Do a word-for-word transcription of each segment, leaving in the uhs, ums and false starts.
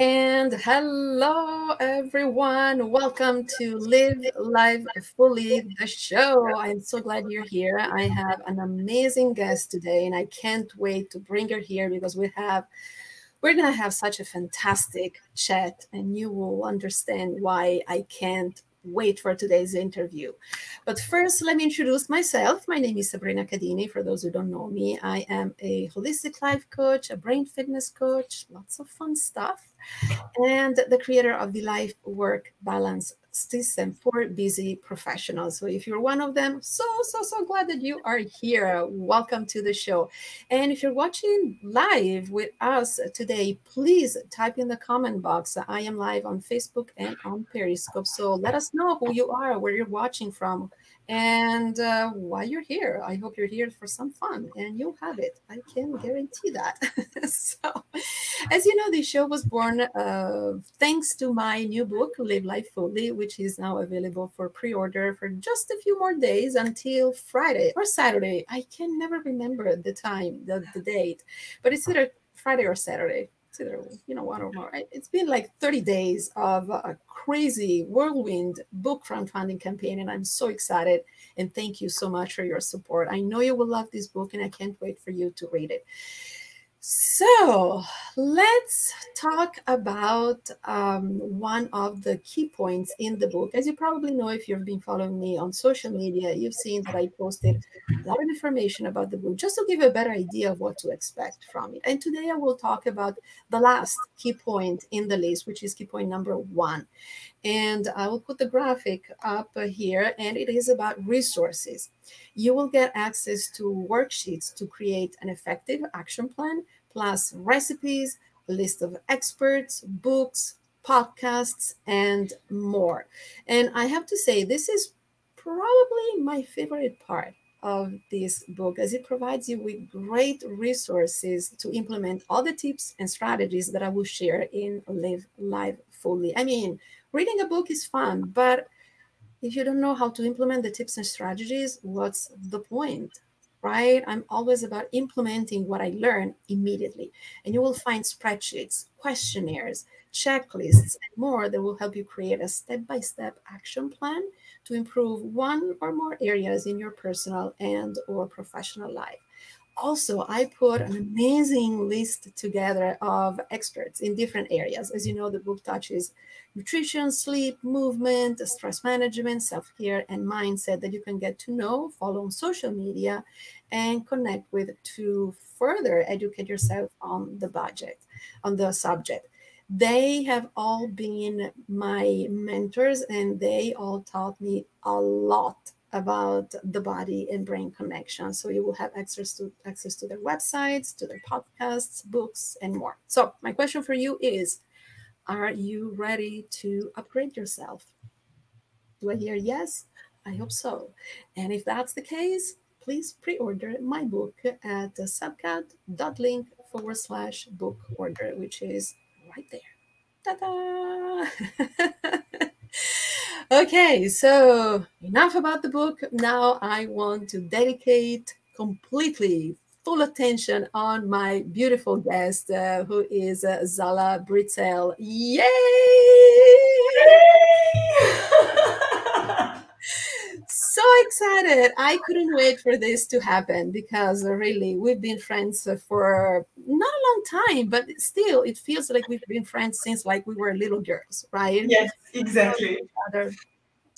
And hello, everyone. Welcome to Live Life Fully, the show. I'm so glad you're here. I have an amazing guest today, and I can't wait to bring her here because we have, we're going to have such a fantastic chat, and you will understand why I can't wait for today's interview. But first, let me introduce myself. My name is Sabrina Cadini. For those who don't know me, I am a holistic life coach, a brain fitness coach, lots of fun stuff, and the creator of the Life Work Balance System for busy professionals. So if you're one of them, so, so, so glad that you are here. Welcome to the show. And if you're watching live with us today, please type in the comment box. I am live on Facebook and on Periscope. So let us know who you are, where you're watching from, and uh, why you're here. I hope you're here for some fun, and you'll have it. I can guarantee that. So, as you know, this show was born uh, thanks to my new book, Live Life Fully, which is now available for pre-order for just a few more days until Friday or Saturday. I can never remember the time, the, the date, but it's either Friday or Saturday. It's either, you know, one or more. It's been like thirty days of a crazy whirlwind book crowdfunding campaign, and I'm so excited. And thank you so much for your support. I know you will love this book, and I can't wait for you to read it. So let's talk about um, one of the key points in the book. As you probably know, if you've been following me on social media, you've seen that I posted a lot of information about the book just to give you a better idea of what to expect from it. And today I will talk about the last key point in the list, which is key point number one. And I will put the graphic up here, and it is about resources. You will get access to worksheets to create an effective action plan, plus recipes, a list of experts, books, podcasts, and more. And I have to say, this is probably my favorite part of this book, as it provides you with great resources to implement all the tips and strategies that I will share in Live Life Fully. I mean, reading a book is fun, but if you don't know how to implement the tips and strategies, what's the point, right? I'm always about implementing what I learn immediately. And you will find spreadsheets, questionnaires, checklists, and more that will help you create a step-by-step action plan to improve one or more areas in your personal and or professional life. Also, I put an amazing list together of experts in different areas. As you know, the book touches nutrition, sleep, movement, stress management, self-care, and mindset that you can get to know, follow on social media, and connect with to further educate yourself on the budget, on the subject. They have all been my mentors, and they all taught me a lot about the body and brain connection. So you will have access to access to their websites, to their podcasts, books, and more. So my question for you is, are you ready to upgrade yourself? Do I hear yes? I hope so. And if that's the case, please pre-order my book at subcat.link forward slash book order, which is right there. Ta-da! Okay, so enough about the book. Now I want to dedicate completely full attention on my beautiful guest, uh, who is uh, Zala Bricelj. Yay! So excited. I couldn't wait for this to happen because uh, really we've been friends uh, for not a long time, but still it feels like we've been friends since like we were little girls, right? Yes, exactly.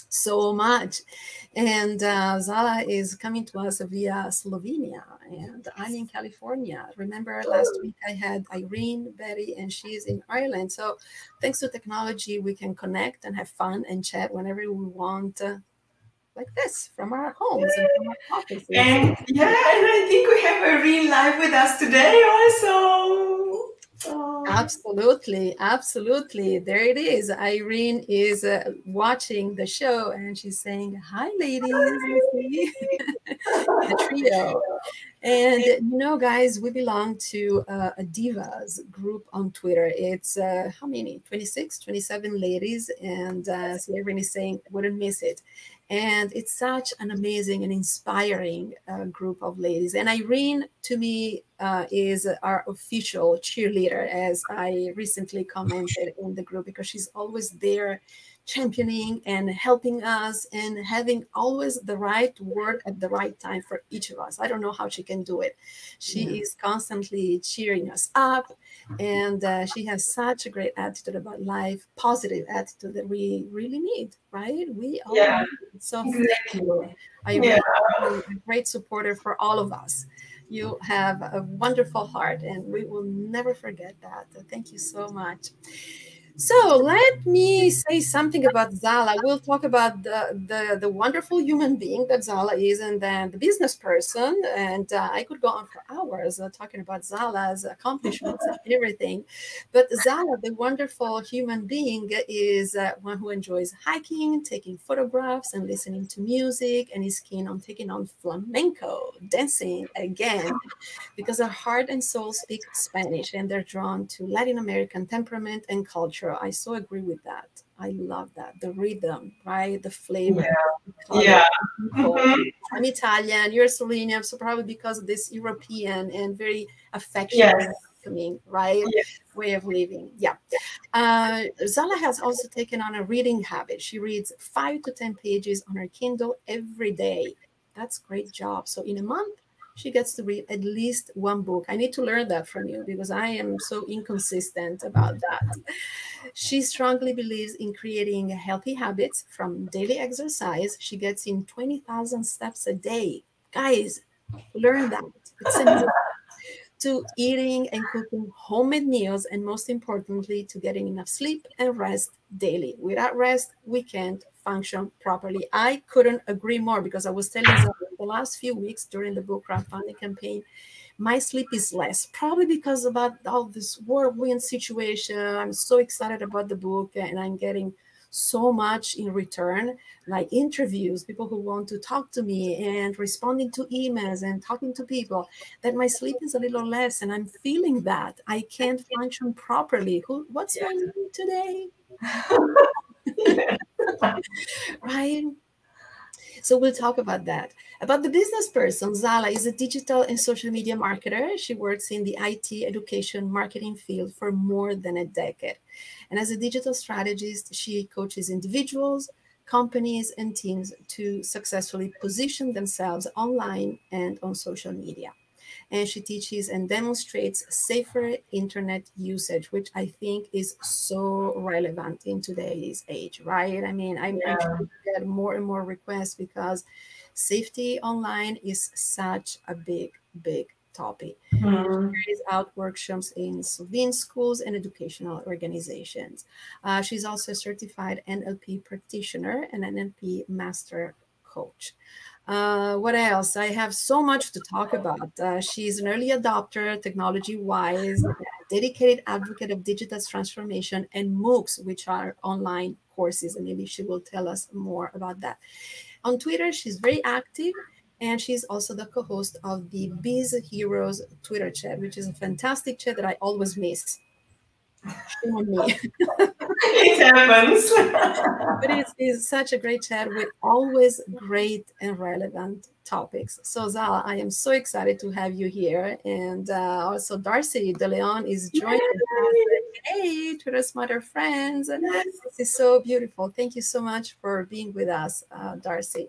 So much. And uh, Zala is coming to us via Slovenia, and I'm in California. Remember last week I had Irene, Betty, and she's in Ireland. So thanks to technology, we can connect and have fun and chat whenever we want, uh, like this, from our homes and from our offices. And yeah, and I think we have a real life with us today also. Oh. Absolutely, absolutely. There it is. Irene is uh, watching the show, and she's saying, "Hi, ladies." Hi. The trio. And, you know, guys, we belong to uh, a divas group on Twitter. It's uh, how many? twenty-six, twenty-seven ladies. And uh, so Irene is saying, wouldn't miss it. And it's such an amazing and inspiring uh, group of ladies. And Irene, to me, uh, is our official cheerleader, as I recently commented in the group, because she's always there championing and helping us and having always the right word at the right time for each of us. I don't know how she can do it. She yeah. is constantly cheering us up. And uh, she has such a great attitude about life, positive attitude that we really need, right? We all yeah. need. So thank you. I'm yeah. a great supporter for all of us. You have a wonderful heart, and we will never forget that. Thank you so much. So let me say something about Zala. We'll talk about the, the, the wonderful human being that Zala is, and then the business person. And uh, I could go on for hours uh, talking about Zala's accomplishments and everything. But Zala, the wonderful human being, is uh, one who enjoys hiking, taking photographs, and listening to music, and is keen on taking on flamenco, dancing again, because her heart and soul speak Spanish, and they're drawn to Latin American temperament and culture. I so agree with that. I love that. The rhythm, right? The flavor. Yeah. yeah. Mm-hmm. I'm Italian. You're Slovenian. So probably because of this European and very affectionate, yes. welcoming, right? Yes. Way of living. Yeah. Uh, Zala has also taken on a reading habit. She reads five to ten pages on her Kindle every day. That's a great job. So in a month, she gets to read at least one book. I need to learn that from you, because I am so inconsistent about that. She strongly believes in creating healthy habits, from daily exercise. She gets in twenty thousand steps a day. Guys, learn that. It's amazing. To eating and cooking homemade meals, and most importantly, to getting enough sleep and rest daily. Without rest, we can't function properly. I couldn't agree more, because I was telling Zala the last few weeks during the book crowdfunding campaign, my sleep is less, probably because about all this whirlwind situation. I'm so excited about the book, and I'm getting so much in return, like interviews, people who want to talk to me, and responding to emails and talking to people, that my sleep is a little less, and I'm feeling that I can't function properly. Who, what's yeah. my name today? Right? So we'll talk about that. About the business person, Zala is a digital and social media marketer. She works in the I T education marketing field for more than a decade. And as a digital strategist, she coaches individuals, companies, and teams to successfully position themselves online and on social media. And she teaches and demonstrates safer internet usage, which I think is so relevant in today's age, right? I mean, I'm yeah. sure we get more and more requests, because safety online is such a big, big topic. Mm-hmm. She carries out workshops in Slovene schools and educational organizations. Uh, she's also a certified N L P practitioner and N L P master coach. Uh, what else? I have so much to talk about. Uh, she's an early adopter, technology-wise, dedicated advocate of digital transformation, and MOOCs, which are online courses. And maybe she will tell us more about that. On Twitter, she's very active. And she's also the co-host of the Biz Heroes Twitter chat, which is a fantastic chat that I always miss. Shame on me. It happens. But it is such a great chat with always great and relevant topics. So Zala, I am so excited to have you here. And uh, also Darcy DeLeon is joining us. Hey, Twitter Smarter Friends. And this is so beautiful. Thank you so much for being with us, uh, Darcy.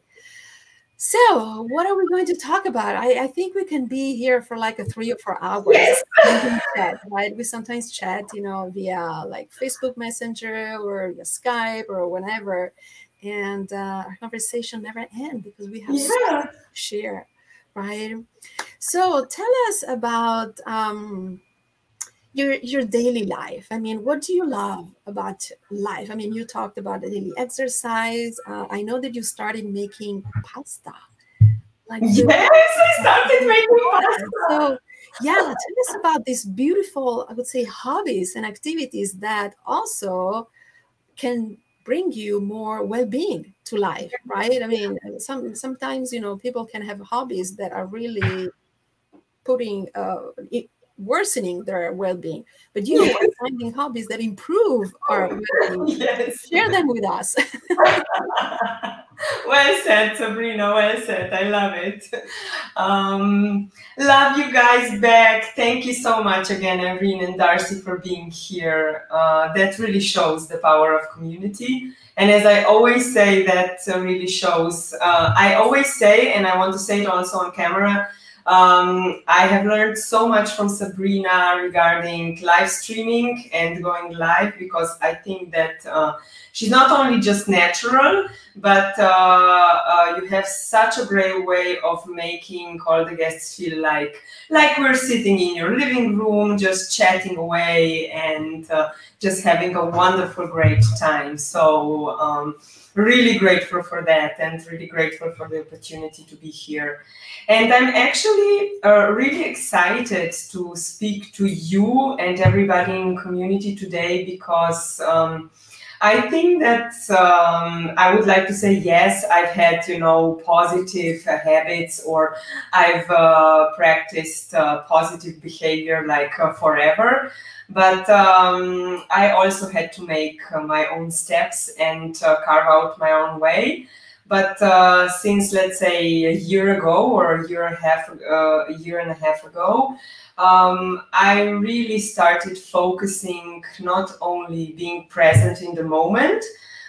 So what are we going to talk about? I, I think we can be here for like a three or four hours. Yes. Chat, right? We sometimes chat, you know, via like Facebook Messenger or via Skype or whatever. And uh, our conversation never ends, because we have yeah. so much to share, right? So tell us about um, your your daily life. I mean, what do you love about life? I mean, you talked about the daily exercise. Uh, I know that you started making pasta. Like yes, I started making pasta. So, yeah, tell us about these beautiful, I would say, hobbies and activities that also can bring you more well-being to life, right? I mean, some sometimes, you know, people can have hobbies that are really putting uh, it, worsening their well-being, but you yes. are finding hobbies that improve our well-being. Yes. Share them with us. Well said, Sabrina. Well said. I love it. Um, love you guys back. Thank you so much again, Irene and Darcy, for being here. Uh, that really shows the power of community. And as I always say, that really shows. Uh, I always say, and I want to say it also on camera, um I have learned so much from Sabrina regarding live streaming and going live, because I think that uh, she's not only just natural, but uh, uh you have such a great way of making all the guests feel like like we're sitting in your living room just chatting away and uh, just having a wonderful great time. So um really grateful for that, and really grateful for the opportunity to be here. And I'm actually uh, really excited to speak to you and everybody in community today, because um, I think that um, I would like to say, yes, I've had, you know, positive uh, habits, or I've uh, practiced uh, positive behavior like uh, forever. But um, I also had to make uh, my own steps and uh, carve out my own way. But uh, since, let's say, a year ago, or a year and a half, uh, a year and a half ago, um, I really started focusing not only being present in the moment,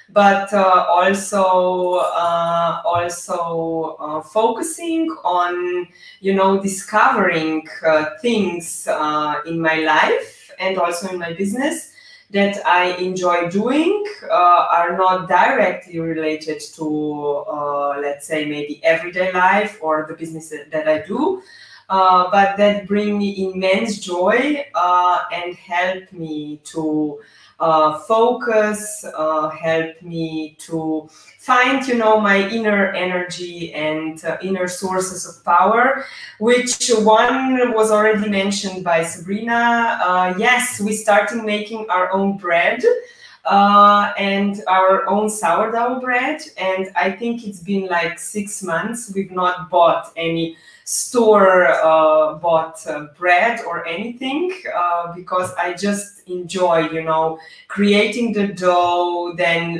but uh, also uh, also uh, focusing on, you know, discovering uh, things uh, in my life, and also in my business, that I enjoy doing, uh, are not directly related to, uh, let's say, maybe everyday life or the business that I do, uh, but that bring me immense joy uh, and help me to uh, focus, uh, help me to find, you know, my inner energy and uh, inner sources of power, which one was already mentioned by Sabrina. Uh, yes, we started making our own bread uh, and our own sourdough bread. And I think it's been like six months. We've not bought any store uh, bought uh, bread or anything, uh, because I just enjoy, you know, creating the dough, then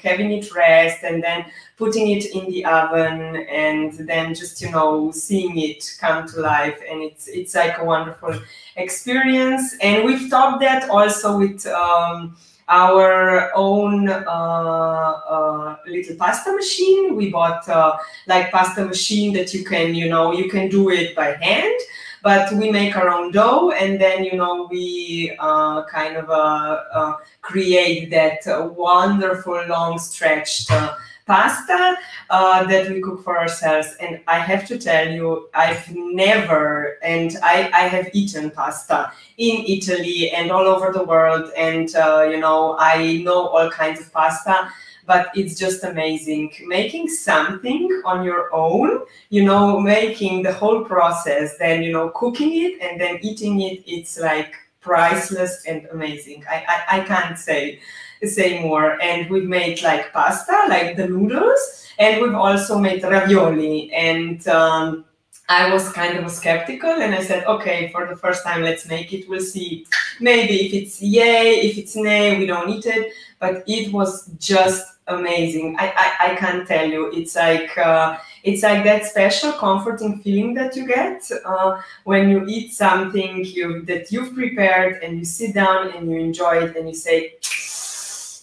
having it rest, and then putting it in the oven, and then just, you know, seeing it come to life. And it's it's like a wonderful experience. And we've topped that also with um, our own uh, uh, little pasta machine. We bought uh, like pasta machine that you can, you know, you can do it by hand, but we make our own dough, and then, you know, we uh, kind of uh, uh, create that uh, wonderful long stretched uh, pasta uh, that we cook for ourselves. And I have to tell you, I've never, and I, I have eaten pasta in Italy and all over the world, and uh, you know, I know all kinds of pasta, but it's just amazing making something on your own, you know, making the whole process, then, you know, cooking it and then eating it. It's like priceless and amazing. I, I, I can't say say more. And we've made like pasta, like the noodles, and we've also made ravioli. And um, I was kind of skeptical, and I said, okay, for the first time, let's make it. We'll see, maybe if it's yay, if it's nay, we don't eat it. But it was just amazing. I, I, I can't tell you. It's like uh, it's like that special comforting feeling that you get uh, when you eat something you, that you've prepared, and you sit down and you enjoy it, and you say,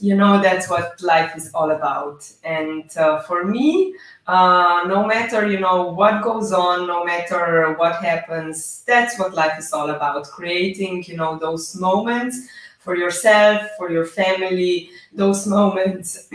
you know, that's what life is all about. And uh, for me, uh, no matter, you know, what goes on, no matter what happens, that's what life is all about. Creating, you know, those moments for yourself, for your family, those moments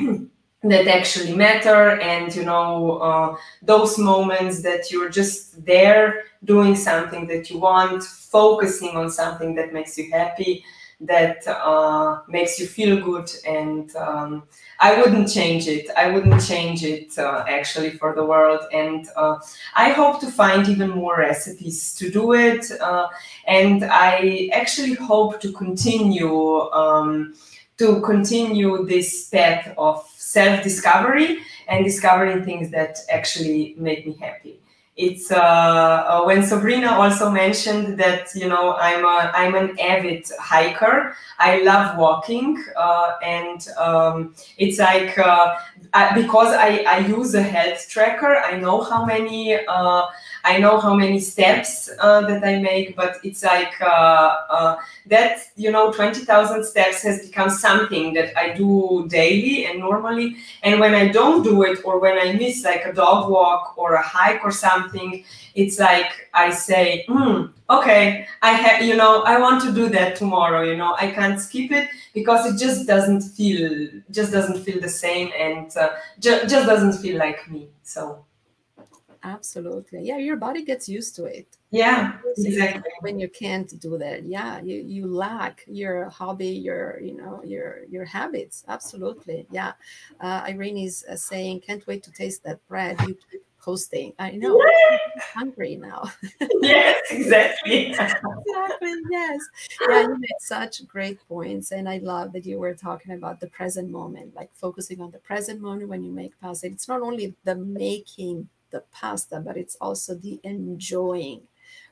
that actually matter. And, you know, uh, those moments that you're just there doing something that you want, focusing on something that makes you happy, that uh, makes you feel good. And um, I wouldn't change it. I wouldn't change it uh, actually for the world. And uh, I hope to find even more recipes to do it. Uh, and I actually hope to continue um, to continue this path of self-discovery and discovering things that actually make me happy. It's uh, when Sabrina also mentioned that, you know, I'm a, I'm an avid hiker. I love walking, uh, and um, it's like uh, I, because I, I use a health tracker. I know how many uh, I know how many steps uh, that I make, but it's like uh, uh, that, you know, twenty thousand steps has become something that I do daily and normally. And when I don't do it, or when I miss like a dog walk or a hike or something, Something, it's like I say, mm, okay, I have, you know, I want to do that tomorrow, you know, I can't skip it because it just doesn't feel, just doesn't feel the same, and uh, ju just doesn't feel like me. So, absolutely, yeah, your body gets used to it. Yeah, exactly. When you can't do that, yeah, you you lack your hobby, your you know your your habits. Absolutely, yeah. Uh, Irene is uh, saying, can't wait to taste that bread. You keep hosting. I know. Yeah. I'm hungry now. Yes, exactly. Exactly. Yes. Yeah, you made such great points, and I love that you were talking about the present moment, like focusing on the present moment when you make pasta. It's not only the making the pasta, but it's also the enjoying,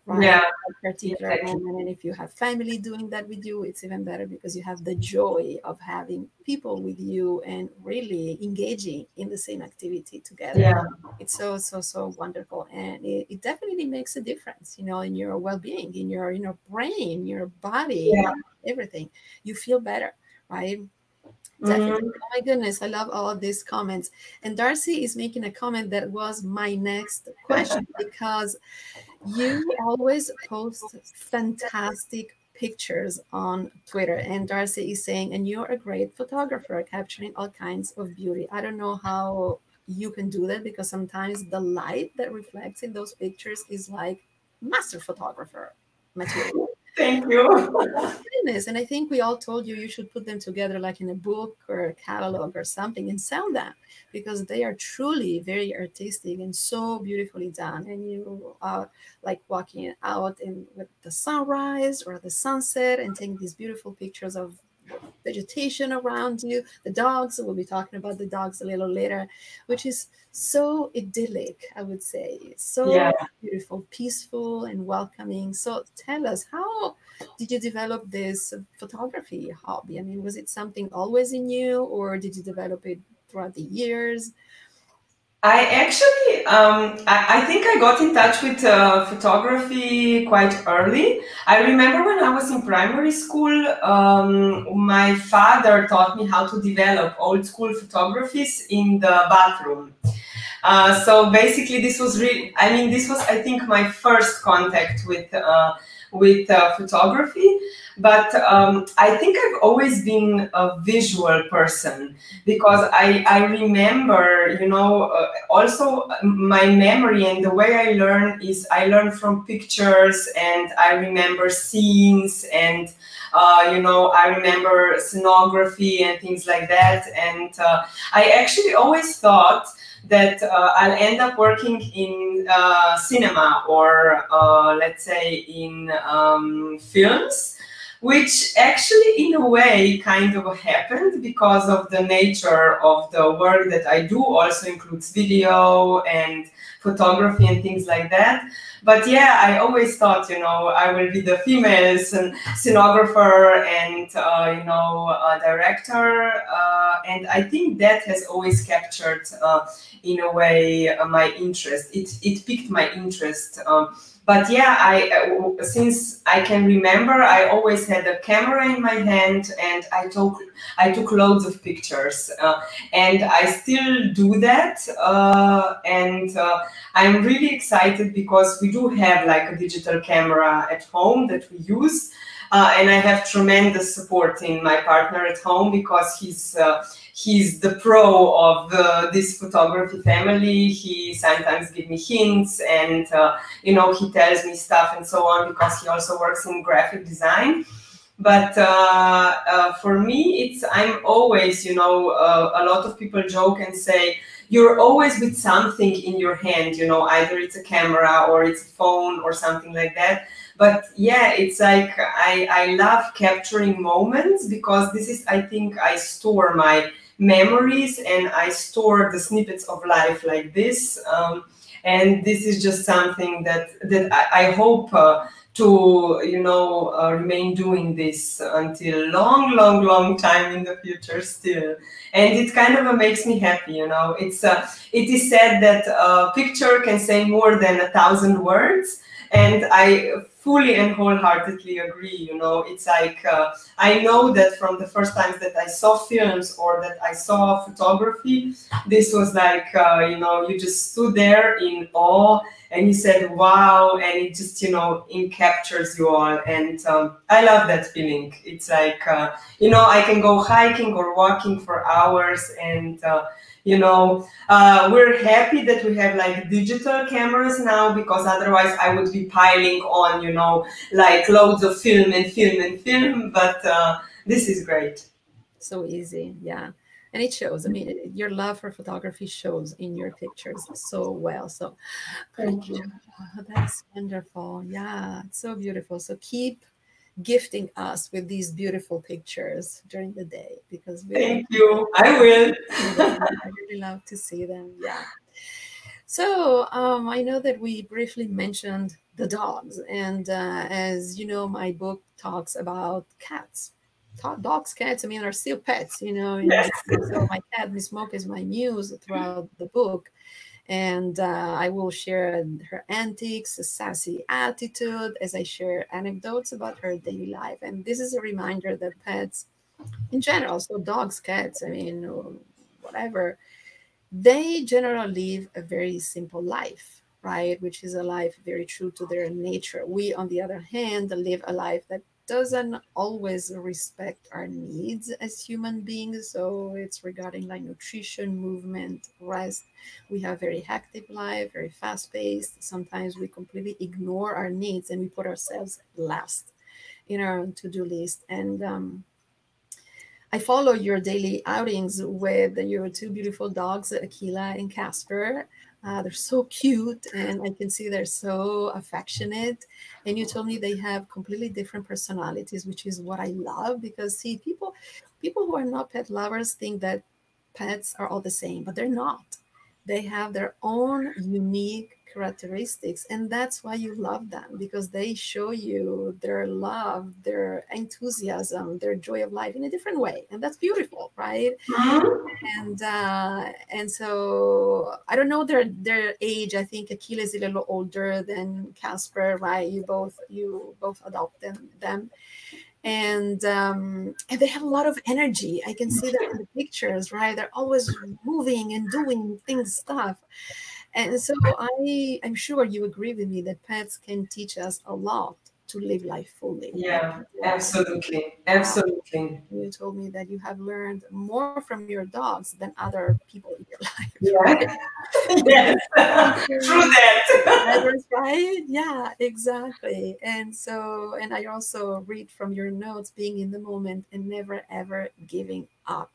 right? Yeah. A particular exactly. moment. And if you have family doing that with you, it's even better because you have the joy of having people with you and really engaging in the same activity together. Yeah. It's so, so, so wonderful. And it, it definitely makes a difference, you know, in your well-being, in your, in your brain, your body, yeah. everything. You feel better, right? Definitely. Mm-hmm. Oh my goodness, I love all of these comments. And Darcy is making a comment that was my next question, because you always post fantastic pictures on Twitter. And Darcy is saying, and you're a great photographer, capturing all kinds of beauty. I don't know how you can do that, because sometimes the light that reflects in those pictures is like master photographer material. Thank you. And I think we all told you you should put them together like in a book or a catalog or something and sell them, because they are truly very artistic and so beautifully done. And you are like walking out in with the sunrise or the sunset and taking these beautiful pictures of vegetation around you, the dogs. We'll be talking about the dogs a little later, which is so idyllic, I would say. So yeah. beautiful, peaceful, and welcoming. So tell us, how did you develop this photography hobby? I mean, was it something always in you, or did you develop it throughout the years? I actually, um, I, I think I got in touch with uh, photography quite early. I remember when I was in primary school, um, my father taught me how to develop old school photographies in the bathroom. Uh, so basically this was, re I mean, this was, I think, my first contact with uh, with uh, photography. But um, I think I've always been a visual person, because I, I remember, you know, uh, also my memory and the way I learn is I learn from pictures, and I remember scenes, and, uh, you know, I remember scenography and things like that. And uh, I actually always thought that uh, I'll end up working in uh, cinema, or uh, let's say in um, films, which actually in a way kind of happened because of the nature of the work that I do. Also includes video and photography and things like that. But yeah, I always thought, you know, I will be the female scenographer and, uh, you know, uh, director. Uh, and I think that has always captured, uh, in a way, uh, my interest. It, it piqued my interest. Um, but yeah, I, uh, since I can remember, I always had a camera in my hand, and I took, I took loads of pictures. Uh, and I still do that. Uh, and uh, I'm really excited because we do have like a digital camera at home that we use, uh, and I have tremendous support in my partner at home, because he's uh, he's the pro of uh, this photography family. He sometimes gives me hints, and uh, you know, he tells me stuff and so on, because he also works in graphic design. But uh, uh, for me, it's I'm always, you know, uh, a lot of people joke and say, you're always with something in your hand, you know, either it's a camera or it's a phone or something like that. But yeah, it's like I, I love capturing moments, because this is, I think, I store my memories and I store the snippets of life like this. Um, And this is just something that that I, I hope uh, to, you know, uh, remain doing this until long, long, long time in the future still. And it kind of uh, makes me happy, you know. It's uh, it is said that a picture can say more than a thousand words, and I fully and wholeheartedly agree, you know. It's like, uh, I know that from the first times that I saw films or that I saw photography, this was like, uh, you know, you just stood there in awe and you said, wow, and it just, you know, encaptures you all. And um, I love that feeling. It's like, uh, you know, I can go hiking or walking for hours and, uh, you know, uh, we're happy that we have like digital cameras now, because otherwise I would be piling on, you know, like loads of film and film and film, but uh, this is great. So easy, yeah. And it shows, I mean, your love for photography shows in your pictures so well. So thank you. Oh, that's wonderful. Yeah, it's so beautiful. So keep gifting us with these beautiful pictures during the day, because we thank you. I will. I really love to see them. Yeah. So um, I know that we briefly mentioned the dogs, and uh, as you know, my book talks about cats. Dogs, cats, I mean, are still pets, you know. Yes. So my cat, Miss Mocha, is my muse throughout the book. And uh, I will share her antics, a sassy attitude, as I share anecdotes about her daily life. And this is a reminder that pets in general, so dogs, cats, I mean, whatever, they generally live a very simple life, right? Which is a life very true to their nature. We, on the other hand, live a life that doesn't always respect our needs as human beings. So it's regarding like nutrition, movement, rest. We have very hectic life, very fast paced. Sometimes we completely ignore our needs and we put ourselves last in our to-do list. And um, I follow your daily outings with your two beautiful dogs, Akela and Casper. Uh, they're so cute, and I can see they're so affectionate. And you told me they have completely different personalities, which is what I love, because see, people, people who are not pet lovers think that pets are all the same, but they're not. They have their own unique characteristics, and that's why you love them, because they show you their love, their enthusiasm, their joy of life in a different way, and that's beautiful, right? Mm-hmm. And uh, and so I don't know their their age. I think Akela is a little older than Casper, right? You both you both adopt them. them. And, um, and they have a lot of energy. I can see that in the pictures, right? They're always moving and doing things, stuff. And so I, I'm sure you agree with me that pets can teach us a lot to live life fully. Yeah, absolutely, absolutely. You told me that you have learned more from your dogs than other people in your life. Yeah. Right? Yes, true that. That's right. Yeah, exactly. And so, and I also read from your notes, being in the moment and never ever giving up.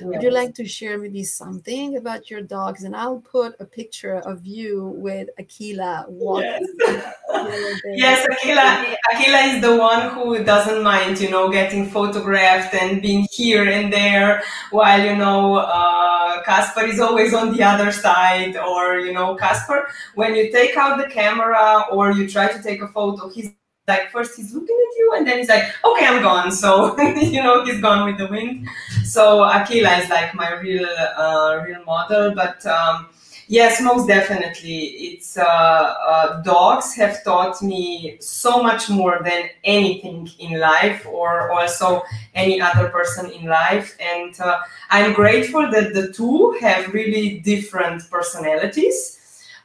Yes. Would you like to share maybe something about your dogs? And I'll put a picture of you with Akela walking. Yes, yes, Akela, Akela is the one who doesn't mind, you know, getting photographed and being here and there, while, you know, uh, Casper is always on the other side. Or, you know, Casper, when you take out the camera or you try to take a photo, he's like, first he's looking at you, and then he's like, okay, I'm gone. So, you know, he's gone with the wind. So Akela is like my real, uh, real model. But um, yes, most definitely, it's uh, uh, dogs have taught me so much more than anything in life, or also any other person in life. And uh, I'm grateful that the two have really different personalities.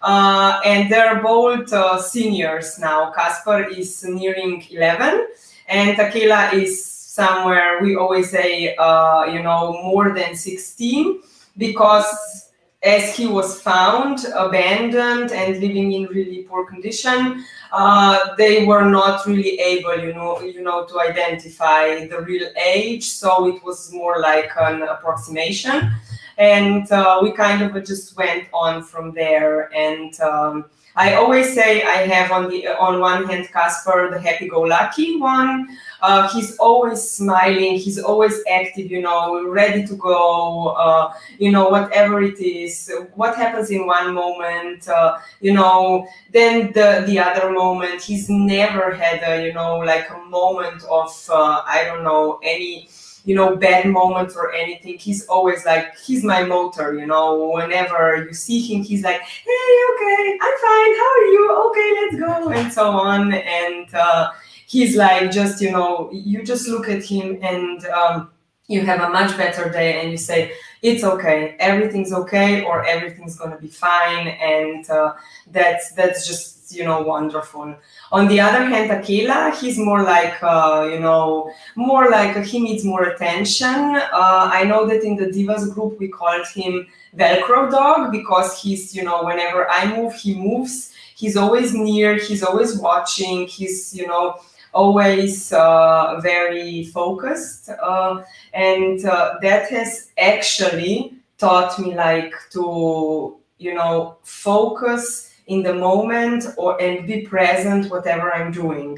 Uh, and they're both uh, seniors now. Casper is nearing eleven, and Akela is somewhere, we always say, uh, you know, more than sixteen, because as he was found, abandoned, and living in really poor condition, uh, they were not really able, you know, you know, to identify the real age. So it was more like an approximation. And uh, we kind of just went on from there. And um, I always say I have on the on one hand Casper, the happy-go-lucky one. Uh, he's always smiling. He's always active, you know, ready to go, uh, you know, whatever it is. What happens in one moment, uh, you know, then the, the other moment. He's never had, a, you know, like a moment of, uh, I don't know, any... you know, bad moments or anything. He's always like, he's my motor, you know, whenever you see him, he's like, hey, okay, I'm fine, how are you? Okay, let's go, and so on. And uh, he's like, just, you know, you just look at him and um, you have a much better day and you say, it's okay, everything's okay, or everything's gonna be fine. And uh, that's, that's just, you know, wonderful. On the other hand, Akela, he's more like, uh, you know, more like he needs more attention. Uh, I know that in the Divas group, we called him Velcro dog because he's, you know, whenever I move, he moves. He's always near, he's always watching, he's, you know, always uh, very focused. Uh, and uh, that has actually taught me like to, you know, focus in the moment or and be present whatever I'm doing.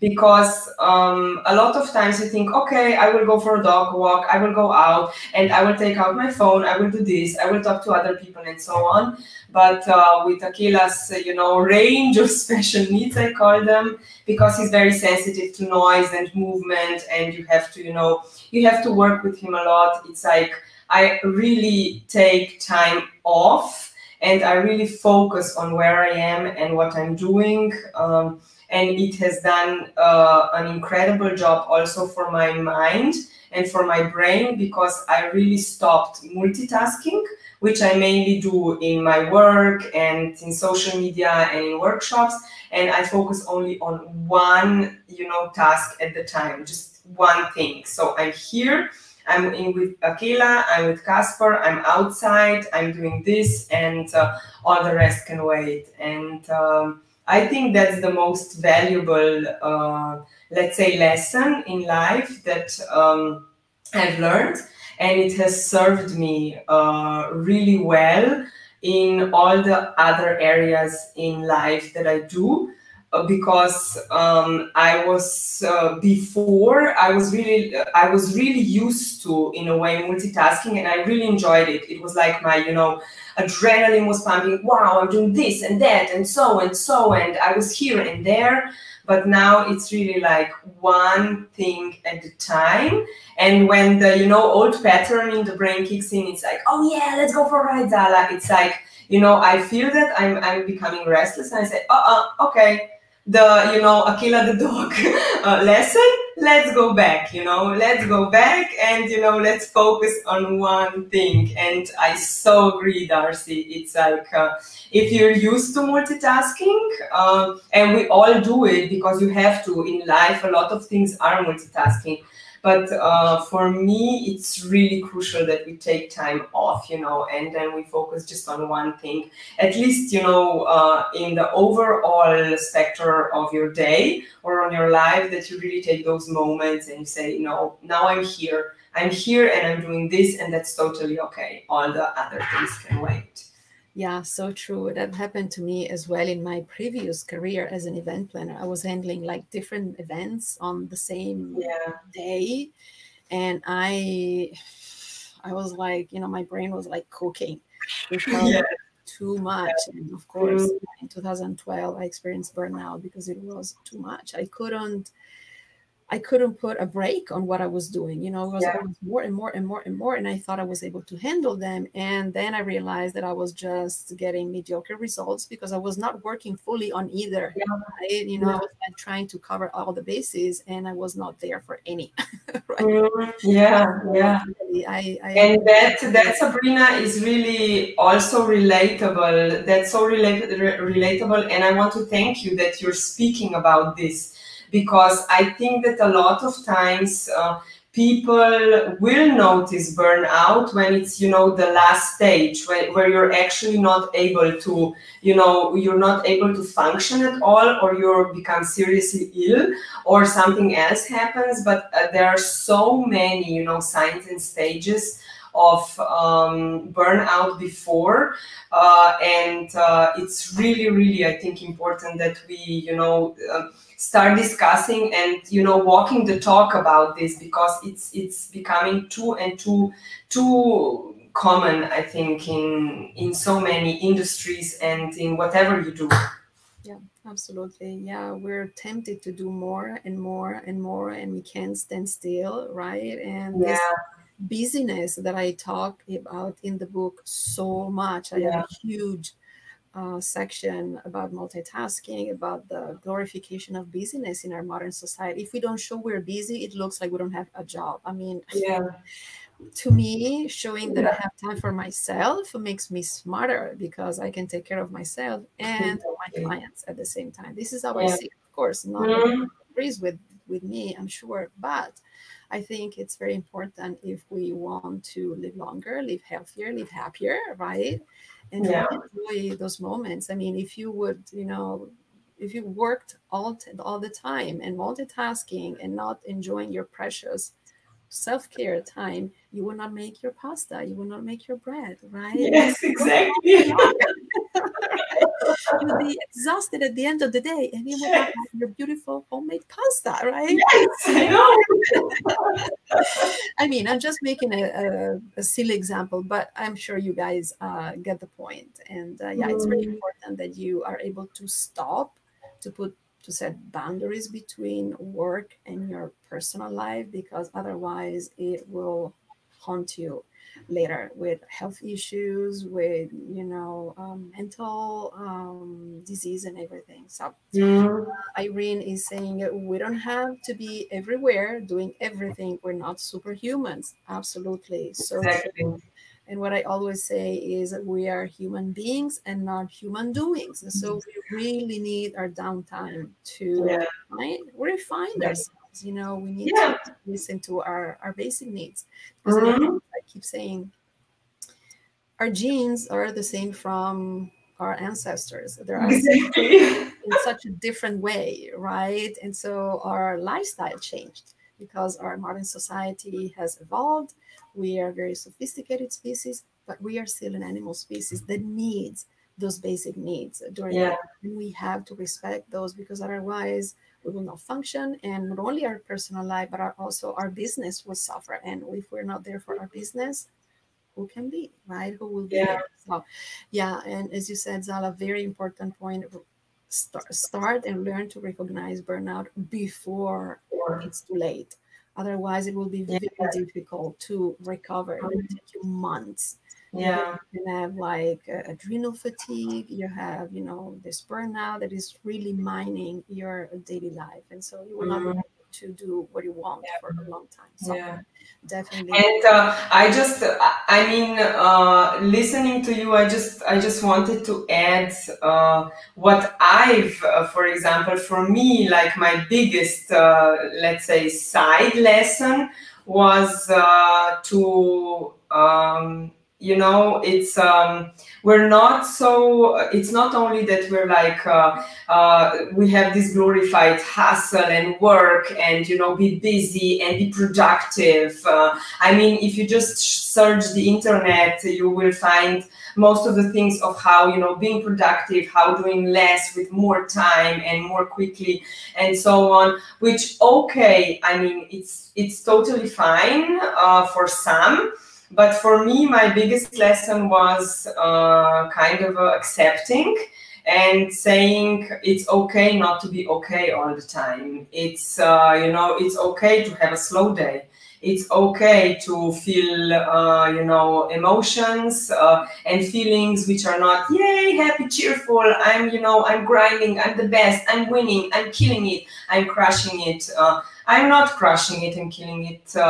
Because um, a lot of times you think, okay, I will go for a dog walk, I will go out and I will take out my phone, I will do this, I will talk to other people and so on. But uh, with Akela's, you know, range of special needs, I call them, because he's very sensitive to noise and movement, and you have to, you know, you have to work with him a lot. It's like, I really take time off and I really focus on where I am and what I'm doing. Um, and it has done uh, an incredible job also for my mind and for my brain, because I really stopped multitasking, which I mainly do in my work and in social media and in workshops. And I focus only on one, you know, task at the time, just one thing. So I'm here, I'm in with Akela, I'm with Casper, I'm outside, I'm doing this, and uh, all the rest can wait. And um, I think that's the most valuable, uh, let's say, lesson in life that um, I've learned. And it has served me uh, really well in all the other areas in life that I do. Because um, I was uh, before I was really I was really used to, in a way, multitasking, and I really enjoyed it. It was like my, you know, adrenaline was pumping. Wow, I'm doing this and that and so and so, and I was here and there. But now it's really like one thing at a time. And when the, you know, old pattern in the brain kicks in, it's like, oh yeah, let's go for a ride, Zala. It's like, you know, I feel that I'm I'm becoming restless, and I say, uh uh, okay. The, you know, Akela the dog uh, lesson, let's go back, you know, let's go back and, you know, let's focus on one thing. And I so agree, Darcy. It's like, uh, if you're used to multitasking, uh, and we all do it because you have to in life, a lot of things are multitasking. But uh, for me, it's really crucial that we take time off, you know, and then we focus just on one thing. At least, you know, uh, in the overall spectrum of your day or on your life, that you really take those moments and you say, you know, now I'm here. I'm here and I'm doing this, and that's totally okay. All the other things can wait. Yeah, so true. That happened to me as well in my previous career as an event planner. I was handling like different events on the same yeah. day. And I I was like, you know, my brain was like cooking. It was yeah. too much. Yeah. And of course, mm. in two thousand twelve, I experienced burnout because it was too much. I couldn't I couldn't put a break on what I was doing. You know, it was yeah. more and more and more and more. And I thought I was able to handle them. And then I realized that I was just getting mediocre results because I was not working fully on either. Yeah. Right? You know, yeah. I was like trying to cover all the bases and I was not there for any. Right? Yeah, yeah. I, I, and that, that, Sabrina, is really also relatable. That's so relate relatable. And I want to thank you that you're speaking about this, because I think that a lot of times uh, people will notice burnout when it's, you know, the last stage where, where you're actually not able to, you know, you're not able to function at all, or you become seriously ill or something else happens. But uh, there are so many, you know, signs and stages of um, burnout before, uh, and uh, it's really, really, I think, important that we, you know, uh, start discussing and, you know, walking the talk about this, because it's it's becoming too and too too common, I think, in in so many industries and in whatever you do. Yeah, absolutely. Yeah, we're tempted to do more and more and more, and we can't stand still, right? And yeah. This busyness that I talk about in the book so much, I yeah. have a huge uh, section about multitasking, about the glorification of busyness in our modern society. If we don't show we're busy, it looks like we don't have a job. I mean, yeah. to me, showing that I have time for myself makes me smarter, because I can take care of myself and my clients at the same time. This is how yeah. I see it. Of course, not everyone agrees with, with me, I'm sure, but I think it's very important if we want to live longer, live healthier, live happier, right? And yeah. enjoy those moments. I mean, if you would, you know, if you worked all, all the time and multitasking and not enjoying your precious self-care time, you will not make your pasta, you will not make your bread, right? Yes, exactly. You'll be exhausted at the end of the day, and you will yes. have your beautiful homemade pasta, right? Yes, I know. I mean, I'm just making a, a, a silly example, but I'm sure you guys uh, get the point. And uh, yeah, mm. it's really important that you are able to stop, to put to set boundaries between work and your personal life, because otherwise it will haunt you later with health issues, with, you know, um, mental um, disease and everything. So mm. Irene is saying we don't have to be everywhere doing everything. We're not superhumans. Absolutely. So exactly. And what I always say is that we are human beings and not human doings. So we really need our downtime to yeah. find, refine yeah. ourselves. You know, we need yeah. to listen to our, our basic needs. Because mm-hmm. I keep saying, our genes are the same from our ancestors. They're exactly. in such a different way, right? And so our lifestyle changed, because our modern society has evolved. We are a very sophisticated species, but we are still an animal species that needs those basic needs during yeah. the and we have to respect those, because otherwise we will not function, and not only our personal life, but our, also our business will suffer. And if we're not there for our business, who can be, right? Who will be yeah. there? So, yeah, and as you said, Zala, very important point. Start, start and learn to recognize burnout before yeah. it's too late. Otherwise, it will be very yeah. difficult to recover. It will take you months. Yeah, you can have like uh, adrenal fatigue. You have, you know, this burnout that is really mining your daily life, and so you will mm-hmm. not be able to do what you want yeah. for a long time. So yeah. definitely. And uh, I just, I mean, uh, listening to you, I just, I just wanted to add uh, what I've, uh, for example, for me, like my biggest, uh, let's say, side lesson was uh, to, um, you know, it's um, we're not so. It's not only that we're like uh, uh, we have this glorified hustle and work, and, you know, be busy and be productive. Uh, I mean, if you just search the internet, you will find most of the things of how, you know, being productive, how doing less with more time and more quickly, and so on. Which, okay, I mean, it's it's totally fine uh, for some. But for me, my biggest lesson was uh, kind of uh, accepting and saying it's okay not to be okay all the time. It's, uh, you know, it's okay to have a slow day. It's okay to feel, uh, you know, emotions uh, and feelings which are not, yay, happy, cheerful, I'm, you know, I'm grinding, I'm the best, I'm winning, I'm killing it, I'm crushing it. Uh, I'm not crushing it and killing it uh,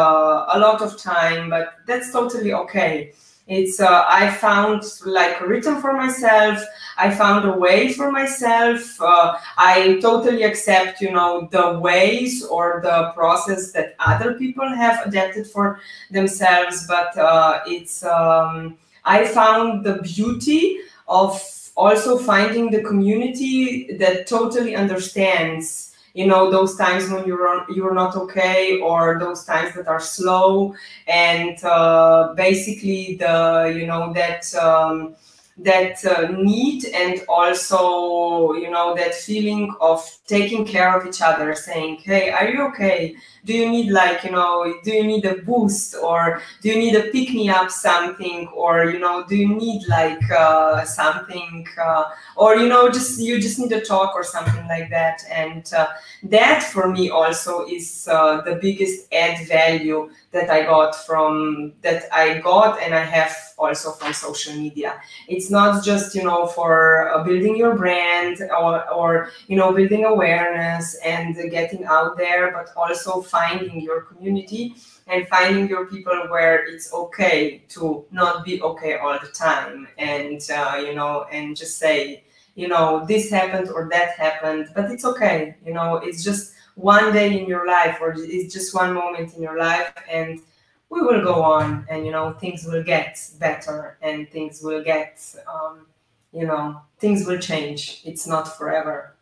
a lot of time, but that's totally okay. It's, uh, I found like a rhythm for myself. I found a way for myself. Uh, I totally accept, you know, the ways or the process that other people have adapted for themselves. But uh, it's, um, I found the beauty of also finding the community that totally understands you know, those times when you're you're not okay, or those times that are slow, and uh, basically the you know that um, that uh, need, and also you know that feeling of taking care of each other, saying, hey, are you okay? Do you need like you know do you need a boost, or do you need a pick me up something, or you know do you need like uh, something, uh, or you know just you just need a talk or something like that. And uh, that for me also is uh, the biggest add value that I got from that I got and I have also from social media. It's not just you know for uh, building your brand or, or you know building awareness and uh, getting out there, but also finding your community and finding your people where it's okay to not be okay all the time, and uh, you know and just say you know this happened or that happened, but it's okay. You know it's just one day in your life, or it's just one moment in your life, and we will go on, and you know things will get better, and things will get um, you know things will change. It's not forever.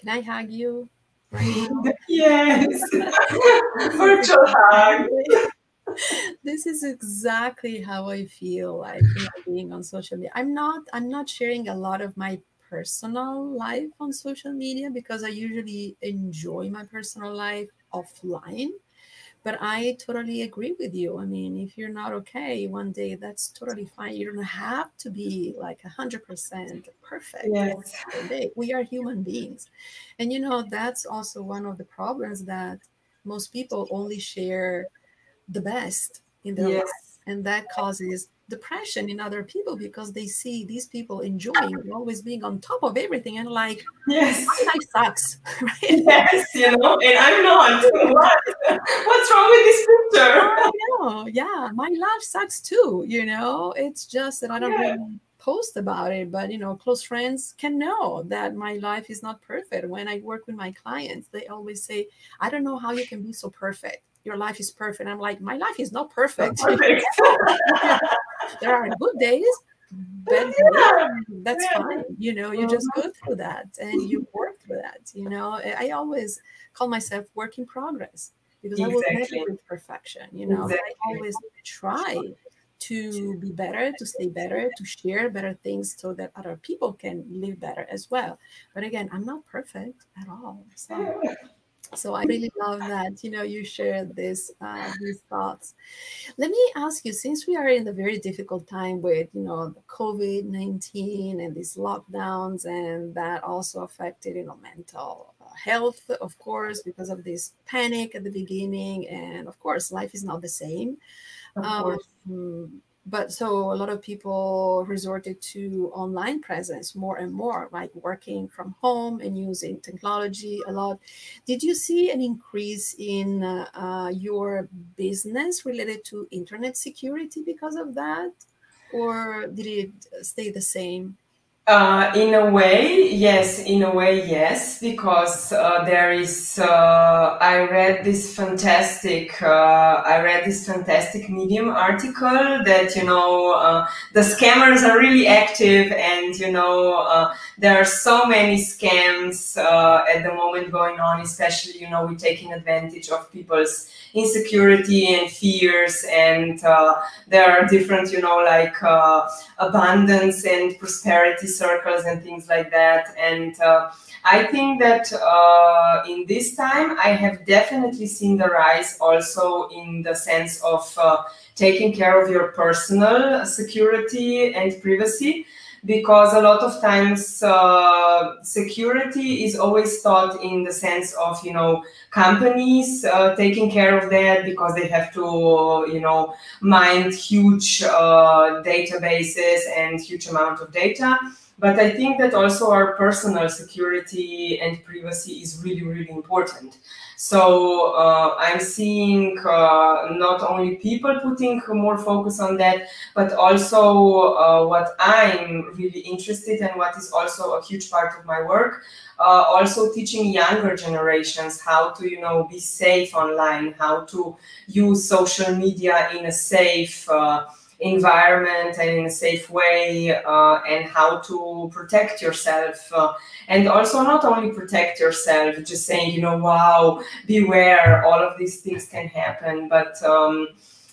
Can I hug you? Yes, virtual hug. This is exactly how I feel like you know, being on social media. I'm not I'm not sharing a lot of my personal life on social media because I usually enjoy my personal life offline. But I totally agree with you. I mean, if you're not okay one day, that's totally fine. You don't have to be like one hundred percent perfect. Yes. Every day. We are human beings. And, you know, that's also one of the problems that most people only share the best in their yes. life. And that causes depression in other people because they see these people enjoying, always being on top of everything, and like, yes, my life sucks, right? Yes, you know, and I'm not. What? What's wrong with this picture? I know, yeah, my life sucks too, you know. It's just that I don't yeah. really post about it, but, you know, close friends can know that my life is not perfect. When I work with my clients, they always say, I don't know how you can be so perfect. Your life is perfect. I'm like, my life is not perfect. perfect. There are good days, but yeah, that's yeah. fine. You know, you just go through that and you work through that. You know, I always call myself work in progress because exactly. I will never reach perfection. You know, exactly. I always try to be better, to stay better, to share better things so that other people can live better as well. But again, I'm not perfect at all. So. Yeah. So I really love that, you know, you shared this, uh, these thoughts. Let me ask you, since we are in a very difficult time with, you know, the COVID nineteen and these lockdowns, and that also affected, you know, mental health, of course, because of this panic at the beginning. And of course, life is not the same. Um, but so a lot of people resorted to online presence more and more, like working from home and using technology a lot. Did you see an increase in uh, uh, your business related to internet security because of that? Or did it stay the same? Uh, in a way, yes, in a way, yes, because uh, there is, uh, I read this fantastic, uh, I read this fantastic Medium article that, you know, uh, the scammers are really active, and, you know, uh, there are so many scams uh, at the moment going on, especially, you know, we're taking advantage of people's insecurity and fears, and uh, there are different, you know, like uh, abundance and prosperity circles and things like that. And uh, I think that uh, in this time, I have definitely seen the rise also in the sense of uh, taking care of your personal security and privacy, because a lot of times uh, security is always thought in the sense of, you know, companies uh, taking care of that because they have to, you know, mine huge uh, databases and huge amount of data. But I think that also our personal security and privacy is really, really important. So uh, I'm seeing uh, not only people putting more focus on that, but also uh, what I'm really interested in, and what is also a huge part of my work, uh, also teaching younger generations how to, you know, be safe online, how to use social media in a safe, uh, environment and in a safe way, uh, and how to protect yourself. Uh, and also not only protect yourself, just saying, you know, wow, beware, all of these things can happen. But um,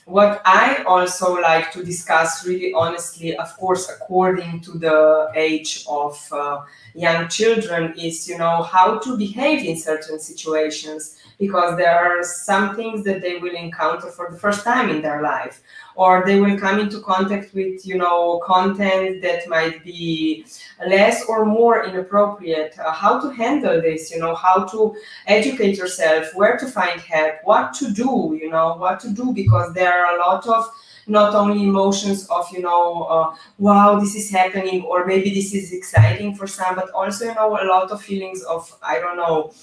what I also like to discuss really honestly, of course, according to the age of uh, young children, is, you know, how to behave in certain situations, because there are some things that they will encounter for the first time in their life, or they will come into contact with, you know, content that might be less or more inappropriate. Uh, how to handle this, you know, how to educate yourself, where to find help, what to do, you know, what to do, because there are a lot of not only emotions of, you know, uh, wow, this is happening, or maybe this is exciting for some, but also, you know, a lot of feelings of, I don't know,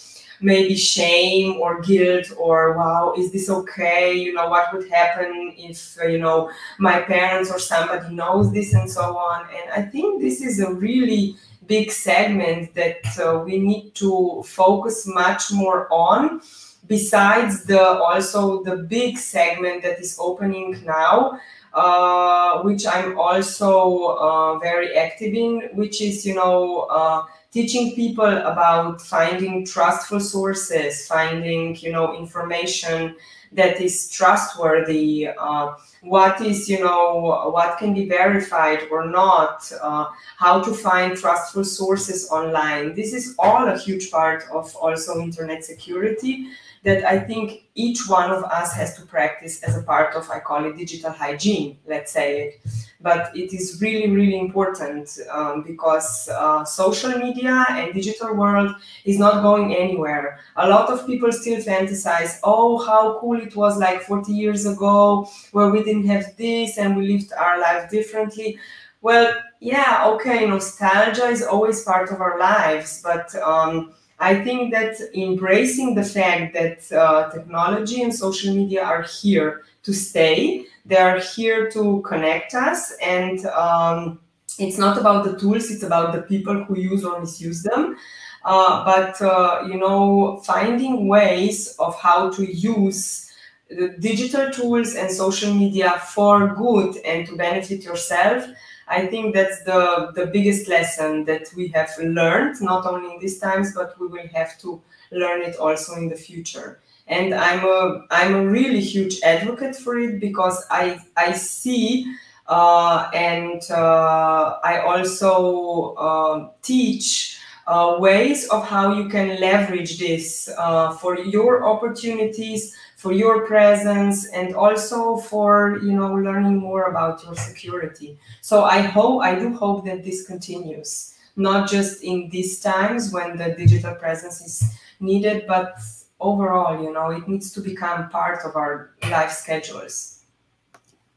maybe shame or guilt, or wow, is this okay? You know, what would happen if, you know, my parents or somebody knows this, and so on. And I think this is a really big segment that uh, we need to focus much more on, besides the also the big segment that is opening now, uh, which I'm also uh, very active in, which is, you know, uh, teaching people about finding trustful sources, finding, you know, information that is trustworthy, uh, what is, you know, what can be verified or not, uh, how to find trustful sources online. This is all a huge part of also internet security that I think each one of us has to practice as a part of, I call it digital hygiene, let's say it. But it is really, really important um, because uh, social media and digital world is not going anywhere. A lot of people still fantasize, oh, how cool it was like forty years ago where we didn't have this and we lived our life differently. Well, yeah, okay, nostalgia is always part of our lives, but um, I think that embracing the fact that uh, technology and social media are here to stay, they are here to connect us, and um, it's not about the tools, it's about the people who use or misuse them. Uh, but, uh, you know, finding ways of how to use the digital tools and social media for good and to benefit yourself, I think that's the, the biggest lesson that we have learned, not only in these times, but we will have to learn it also in the future. And I'm a, I'm a really huge advocate for it, because I, I see uh, and uh, I also uh, teach uh, ways of how you can leverage this uh, for your opportunities, for your presence, and also for, you know, learning more about your security. So I hope, I do hope that this continues, not just in these times when the digital presence is needed, but overall, you know, it needs to become part of our life schedules.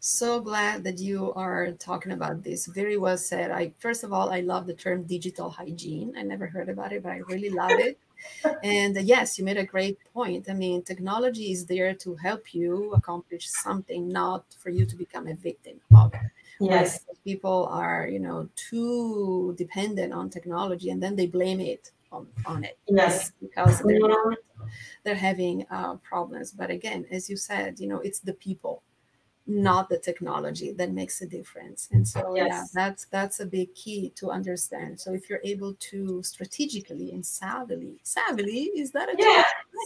So glad that you are talking about this. Very well said. I, first of all, I love the term digital hygiene. I never heard about it, but I really love it. And uh, yes, you made a great point. I mean, technology is there to help you accomplish something, not for you to become a victim of it. Yes. Like, people are, you know, too dependent on technology, and then they blame it on, on it. Yes. Right? Because they're not, they're having uh, problems. But again, as you said, you know, it's the people, not the technology, that makes a difference. And so, yes. Yeah, that's, that's a big key to understand. So if you're able to strategically and savvily, savvily, is that a yeah,